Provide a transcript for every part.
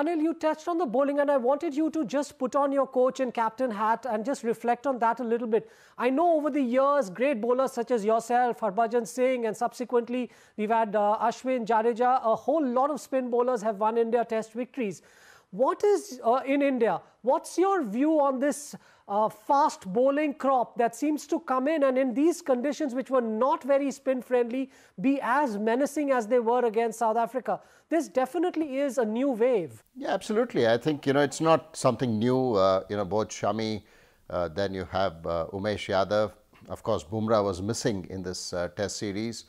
Anil, you touched on the bowling and I wanted you to just put on your coach and captain hat and just reflect on that a little bit. I know over the years, great bowlers such as yourself, Harbhajan Singh, and subsequently we've had Ashwin, Jadeja, a whole lot of spin bowlers have won India Test victories. What is, in India, what's your view on this fast bowling crop that seems to come in and in these conditions which were not very spin-friendly be as menacing as they were against South Africa? This definitely is a new wave. Yeah, absolutely. I think, you know, it's not something new. Both Shami, then you have Umesh Yadav. Of course, Bumrah was missing in this Test series.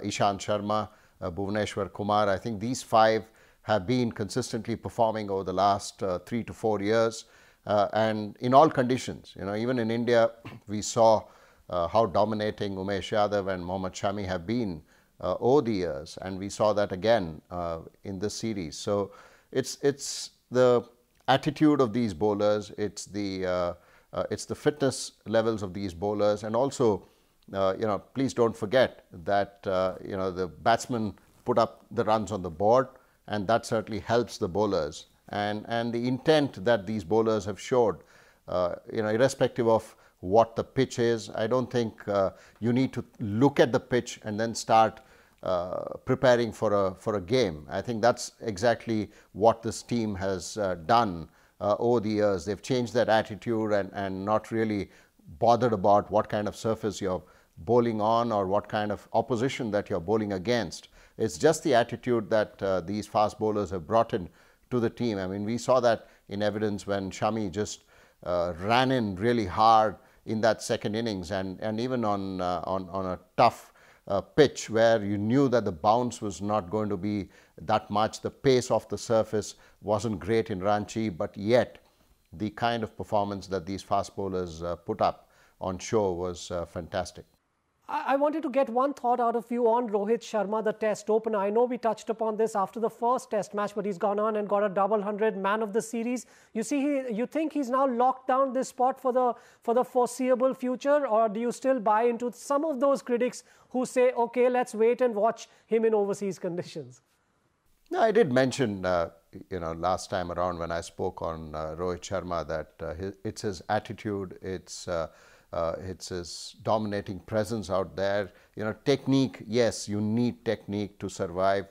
Ishan Sharma, Bhuvaneshwar Kumar. I think these five have been consistently performing over the last 3 to 4 years and in all conditions. You know, even in India, we saw how dominating Umesh Yadav and Mohammad Shami have been over the years, and we saw that again in this series. So it's the attitude of these bowlers, it's the fitness levels of these bowlers, and also, you know, please don't forget that, you know, the batsmen put up the runs on the board, and that certainly helps the bowlers. And the intent that these bowlers have showed, you know, irrespective of what the pitch is, I don't think you need to look at the pitch and then start preparing for a game. I think that's exactly what this team has done over the years. They've changed their attitude and not really bothered about what kind of surface you're bowling on or what kind of opposition that you're bowling against. It's just the attitude that these fast bowlers have brought in to the team. I mean, we saw that in evidence when Shami just ran in really hard in that second innings, and even on a tough pitch where you knew that the bounce was not going to be that much. The pace off the surface wasn't great in Ranchi, but yet the kind of performance that these fast bowlers put up on show was fantastic. I wanted to get one thought out of you on Rohit Sharma, the Test opener. I know we touched upon this after the first Test match, but he's gone on and got a double 100, man of the series. You see, you think he's now locked down this spot for the foreseeable future, or do you still buy into some of those critics who say, okay, let's wait and watch him in overseas conditions? No, I did mention, you know, last time around when I spoke on Rohit Sharma that it's his attitude, it's his dominating presence out there. You know, technique, yes, you need technique to survive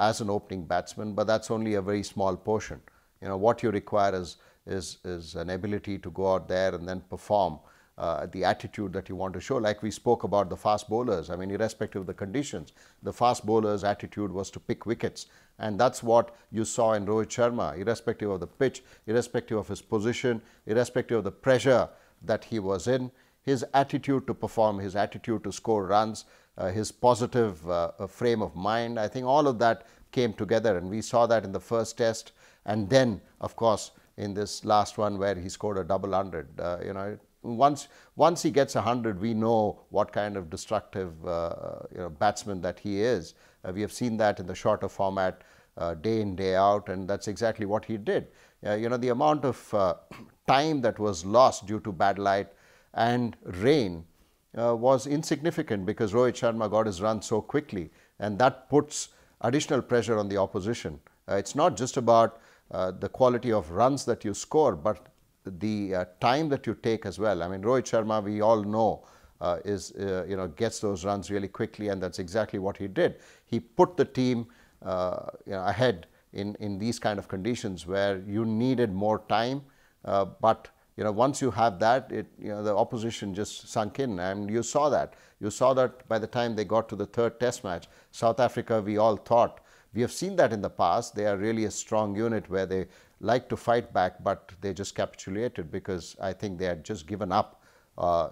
as an opening batsman, but that's only a very small portion. You know, what you require is an ability to go out there and then perform the attitude that you want to show. Like we spoke about the fast bowlers, I mean, irrespective of the conditions, the fast bowlers' attitude was to pick wickets. And that's what you saw in Rohit Sharma, irrespective of the pitch, irrespective of his position, irrespective of the pressure that he was in. His attitude to perform, his attitude to score runs, his positive frame of mind, I think all of that came together, and we saw that in the first Test, and then of course in this last one where he scored a double 100. You know, once he gets 100, we know what kind of destructive you know, batsman that he is. We have seen that in the shorter format day in, day out, and that's exactly what he did. You know, the amount of time that was lost due to bad light and rain was insignificant because Rohit Sharma got his run so quickly, and that puts additional pressure on the opposition. It's not just about the quality of runs that you score, but the time that you take as well. I mean, Rohit Sharma, we all know, you know, gets those runs really quickly, and that's exactly what he did. He put the team you know, ahead in these kind of conditions where you needed more time. But you know, once you have that, you know, the opposition just sunk in, and you saw that. You saw that by the time they got to the third Test match, South Africa, we all thought, we have seen that in the past. They are really a strong unit where they like to fight back, but they just capitulated because I think they had just given up.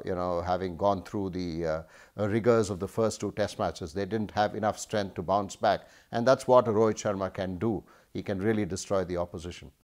You know, having gone through the rigors of the first two Test matches, they didn't have enough strength to bounce back, and that's what Rohit Sharma can do. He can really destroy the opposition.